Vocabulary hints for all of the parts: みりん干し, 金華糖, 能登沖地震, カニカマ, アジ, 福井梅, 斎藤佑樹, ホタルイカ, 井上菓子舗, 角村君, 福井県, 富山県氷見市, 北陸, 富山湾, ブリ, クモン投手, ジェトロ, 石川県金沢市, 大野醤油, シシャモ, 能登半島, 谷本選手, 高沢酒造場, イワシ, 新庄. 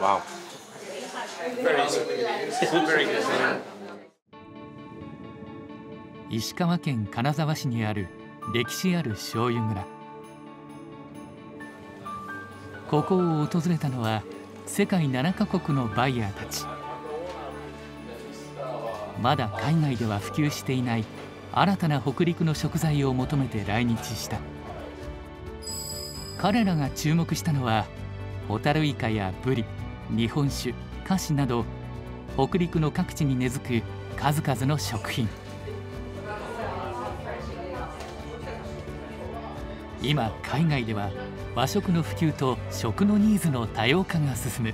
Wow. Very easy. Very easy. 石川県金沢市にある歴史ある醤油蔵。ここを訪れたのは世界7カ国のバイヤーたち。まだ海外では普及していない新たな北陸の食材を求めて来日した。彼らが注目したのはホタルイカやブリ、日本酒、菓子など北陸の各地に根付く数々の食品。今海外では和食の普及と食のニーズの多様化が進む。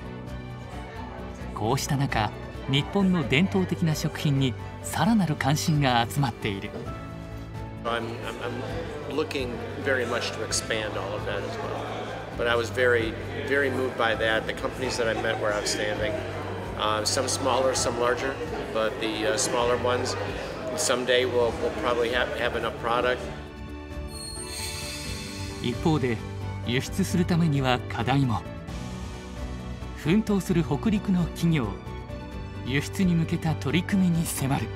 こうした中、日本の伝統的な食品にさらなる関心が集まっている。一方で、輸出するためには課題も。奮闘する北陸の企業、輸出に向けた取り組みに迫る。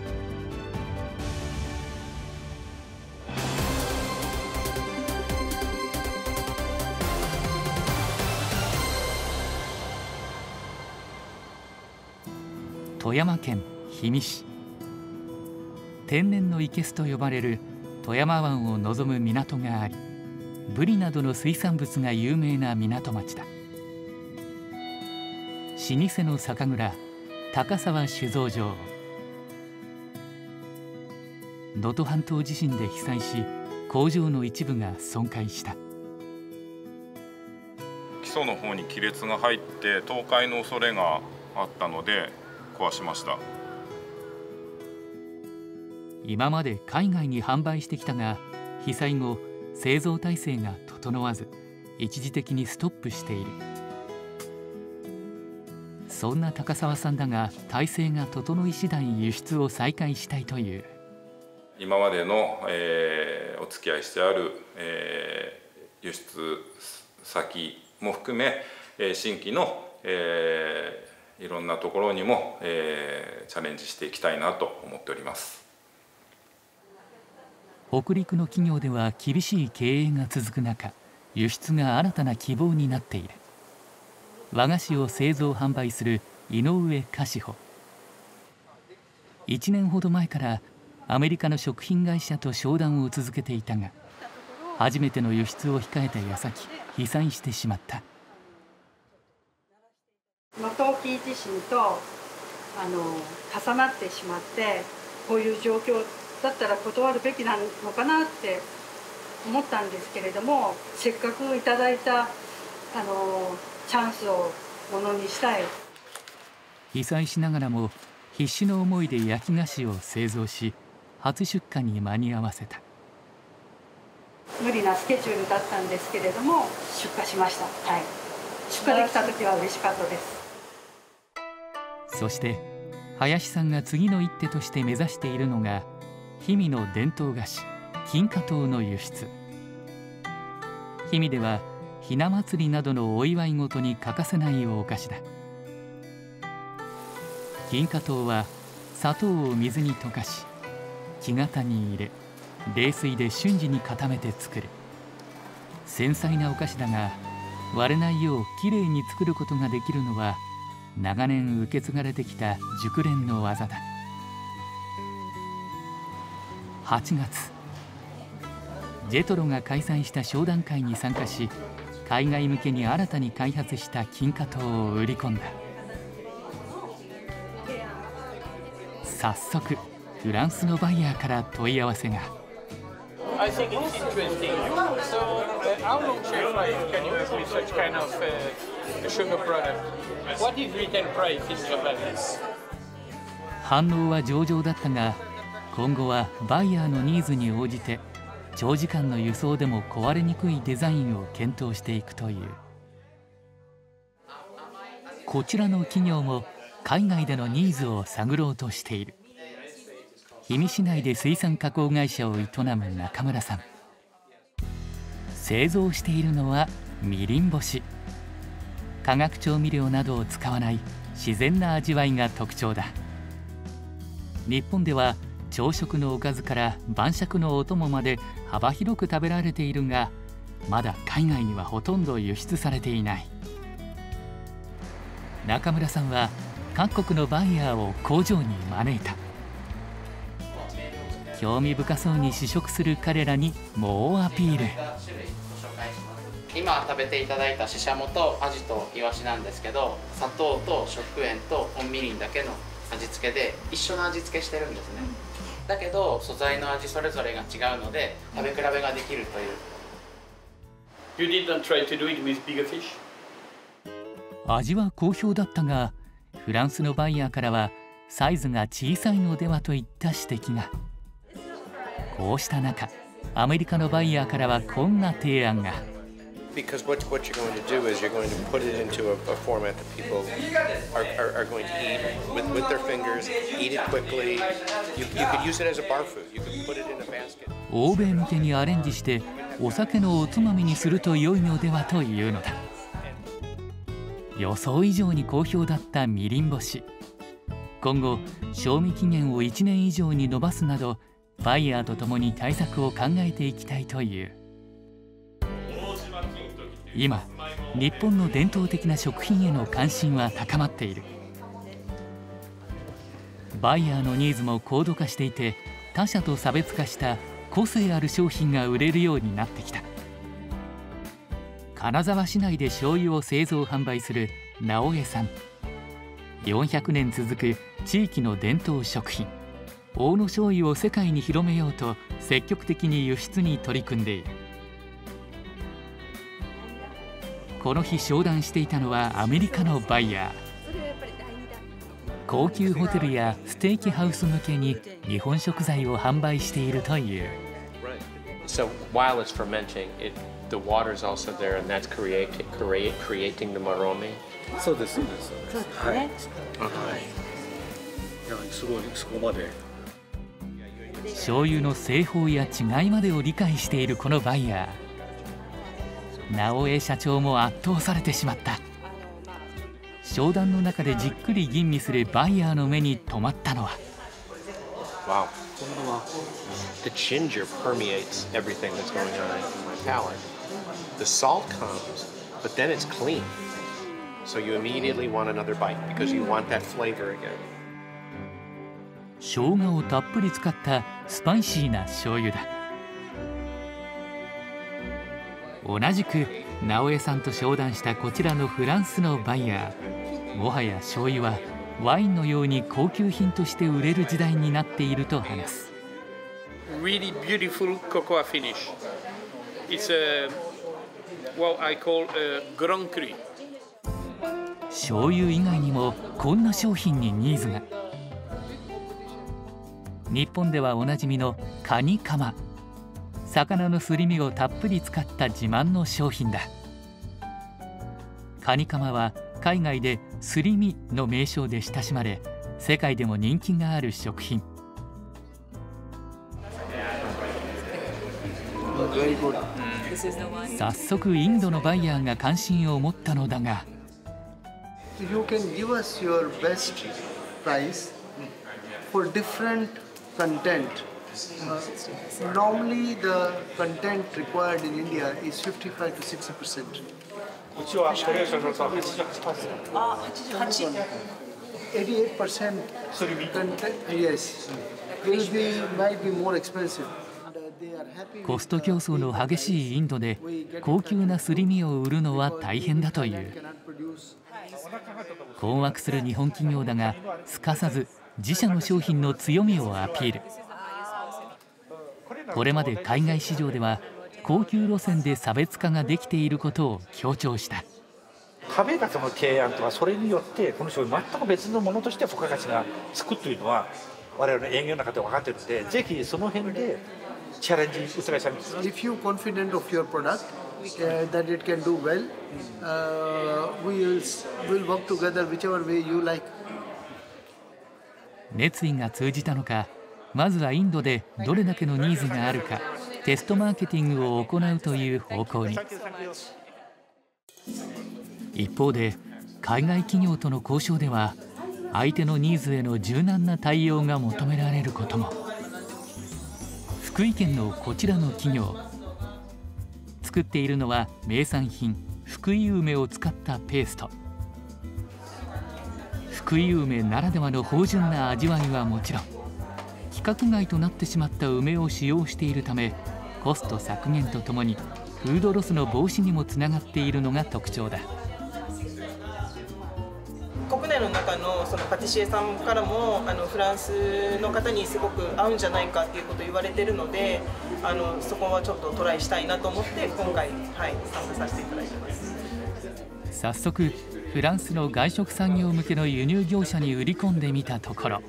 富山県氷見市、天然の生けすと呼ばれる富山湾を望む港があり、ブリなどの水産物が有名な港町だ。老舗の酒蔵高沢酒造場。能登半島地震で被災し、工場の一部が損壊した。基礎の方に亀裂が入って倒壊の恐れがあったので壊しました。今まで海外に販売してきたが、被災後製造体制が整わず一時的にストップしている。そんな高沢さんだが、体制が整い次第輸出を再開したいという。今までの、お付き合いしてある、輸出先も含め、新規の、いろんなところにも、チャレンジしていきたいなと思っております。北陸の企業では厳しい経営が続く中、輸出が新たな希望になっている。和菓子を製造販売する井上菓子舗。1年ほど前からアメリカの食品会社と商談を続けていたが、初めての輸出を控えた矢先、被災してしまった。能登沖地震と重なってしまって、こういう状況だったら断るべきなのかなって思ったんですけれども、せっかくいただいたチャンスをものにしたい。被災しながらも必死の思いで焼き菓子を製造し、初出荷に間に合わせた。無理なスケジュールだったんですけれども出荷しました。はい、出荷できた時は嬉しかったです。そして林さんが次の一手として目指しているのが、氷見の伝統菓子金華糖の輸出。氷見ではひな祭りなどのお祝い事に欠かせないお菓子だ。金華糖は砂糖を水に溶かし、木型に入れ、冷水で瞬時に固めて作る繊細なお菓子だが、割れないようきれいに作ることができるのは長年受け継がれてきた熟練の技だ。8月、ジェトロが開催した商談会に参加し、海外向けに新たに開発した金華糖を売り込んだ。早速フランスのバイヤーから問い合わせが。反応は上々だったが、今後はバイヤーのニーズに応じて長時間の輸送でも壊れにくいデザインを検討していくという。こちらの企業も海外でのニーズを探ろうとしている。氷見市内で水産加工会社を営む中村さん。製造しているのはみりん干し。化学調味料などを使わない自然な味わいが特徴だ。日本では朝食のおかずから晩酌のお供まで幅広く食べられているが、まだ海外にはほとんど輸出されていない。中村さんは各国のバイヤーを工場に招いた。興味深そうに試食する彼らに猛アピール。今食べていただいたシシャモとアジとイワシなんですけど、砂糖と食塩と本みりんだけの味付けで一緒の味付けしてるんですね。だけど素材の味それぞれが違うので食べ比べができるという。You didn't try to do it with bigger fish? 味は好評だったが、フランスのバイヤーからはサイズが小さいのではといった指摘が。こうした中、アメリカのバイヤーからはこんな提案が。Because what you're going to do is you're going to put it into a format that people are going to eat with their fingers, eat it quickly. You could use it as a bar food. You could put it in a basket. 欧米向けにアレンジしてお酒のおつまみにすると良いのではというのだ。予想以上に好評だったみりん干し。今後、賞味期限を1年以上に延ばすなど、バイヤーとともに対策を考えていきたいという。今、日本の伝統的な食品への関心は高まっている。バイヤーのニーズも高度化していて、他社と差別化した個性ある商品が売れるようになってきた。金沢市内で醤油を製造販売する直江さん。400年続く地域の伝統食品大野醤油を世界に広めようと積極的に輸出に取り組んでいる。この日商談していたのはアメリカのバイヤー。高級ホテルやステーキハウス向けに日本食材を販売しているという。そうですね。醤油の製法や違いまでを理解しているこのバイヤー。直江社長も圧倒されてしまった。商談の中でじっくり吟味するバイヤーの目に留まったのは、生姜をたっぷり使ったスパイシーな醤油だ。同じく直江さんと商談したこちらのフランスのバイヤー。もはや醤油はワインのように高級品として売れる時代になっていると話す。醤油以外にもこんな商品にニーズが。日本ではおなじみのカニカマ。魚のすり身をたっぷり使った自慢の商品だ。カニカマは海外ですり身の名称で親しまれ、世界でも人気がある食品。早速インドのバイヤーが関心を持ったのだが、Normally the content required in India is 55 to 60%. 88% content, yes, might be more expensive. コスト競争の激しいインドで高級なすり身を売るのは大変だという。困惑する日本企業だが、すかさず自社の商品の強みをアピール。これまで海外市場では高級路線で差別化ができていることを強調した。食べ方の提案とか、それによってこの商品全く別のものとして付加価値がつくというのは我々の営業の中で分かっているので、ぜひその辺でチャレンジお願いしたいです。If you confident of your product that it can do well, we'll work together whichever way you like. 熱意が通じたのか、まずはインドでどれだけのニーズがあるかテストマーケティングを行うという方向に。一方で海外企業との交渉では相手のニーズへの柔軟な対応が求められることも。福井県のこちらの企業、作っているのは名産品福井梅を使ったペースト。福井梅ならではの芳醇な味わいはもちろん、規格外となってしまった梅を使用しているためコスト削減とともにフードロスの防止にもつながっているのが特徴だ。国内の中のそのパティシエさんからもフランスの方にすごく合うんじゃないかっていうことを言われているので、そこはちょっとトライしたいなと思って今回、参加させていただいてます。早速フランスの外食産業向けの輸入業者に売り込んでみたところ、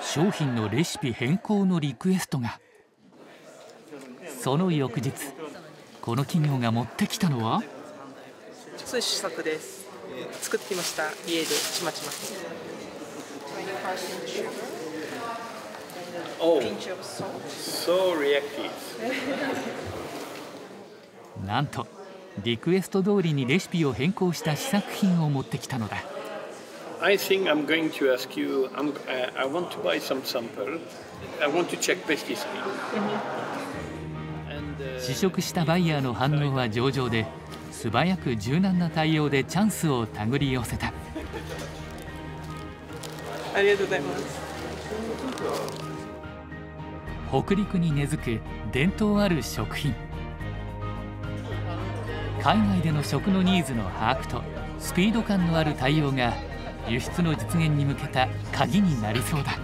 商品のレシピ変更のリクエストが。その翌日、この企業が持ってきたのは試作です。作ってきました。家でちまちま。なんとリクエスト通りにレシピを変更した試作品を持ってきたのだ。試食したバイヤーの反応は上々で、素早く柔軟な対応でチャンスを手繰り寄せた。ありがとうございます。北陸に根付く伝統ある食品、海外での食のニーズの把握とスピード感のある対応が輸出の実現に向けた鍵になりそうだ。